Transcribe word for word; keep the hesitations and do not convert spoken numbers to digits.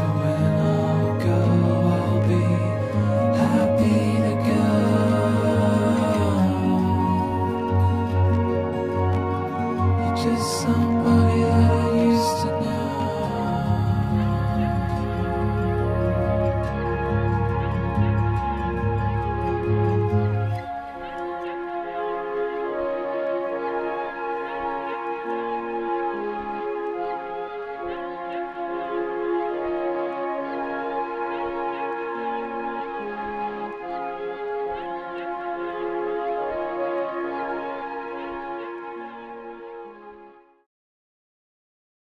So